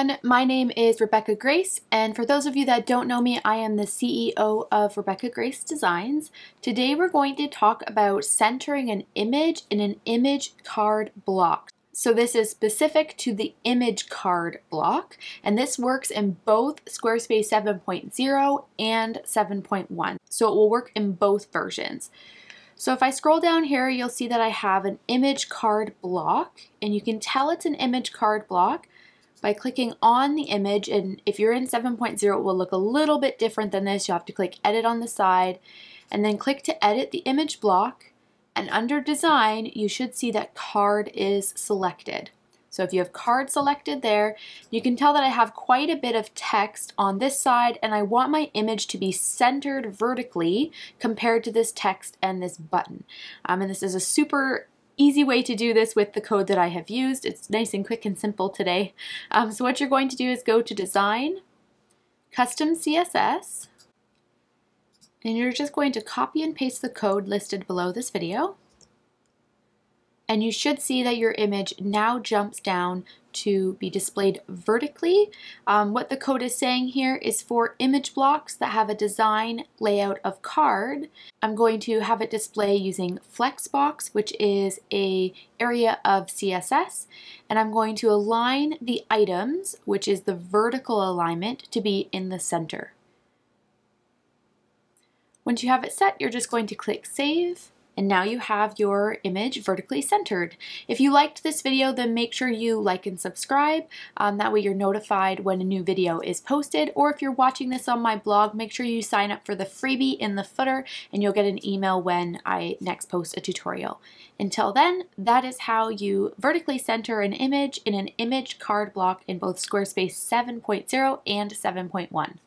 everyone, my name is Rebecca Grace, and for those of you that don't know me, I am the CEO of Rebecca Grace Designs. Today we're going to talk about centering an image in an image card block. So this is specific to the image card block, and this works in both Squarespace 7.0 and 7.1, so it will work in both versions. So if I scroll down here, you'll see that I have an image card block, and you can tell it's an image card block by clicking on the image. And if you're in 7.0, it will look a little bit different than this. You'll have to click edit on the side and then click to edit the image block. And under design, you should see that card is selected. So if you have card selected there, you can tell that I have quite a bit of text on this side, and I want my image to be centered vertically compared to this text and this button. And this is a super easy way to do this with the code that I have used. It's nice and quick and simple today. So what you're going to do is go to Design, Custom CSS, and you're just going to copy and paste the code listed below this video. And you should see that your image now jumps down to be displayed vertically. What the code is saying here is for image blocks that have a design layout of card, I'm going to have it display using Flexbox, which is an area of CSS, and I'm going to align the items, which is the vertical alignment, to be in the center. Once you have it set, you're just going to click Save. And now you have your image vertically centered. If you liked this video, then make sure you like and subscribe. That way you're notified when a new video is posted. Or if you're watching this on my blog, make sure you sign up for the freebie in the footer, and you'll get an email when I next post a tutorial. Until then, that is how you vertically center an image in an image card block in both Squarespace 7.0 and 7.1.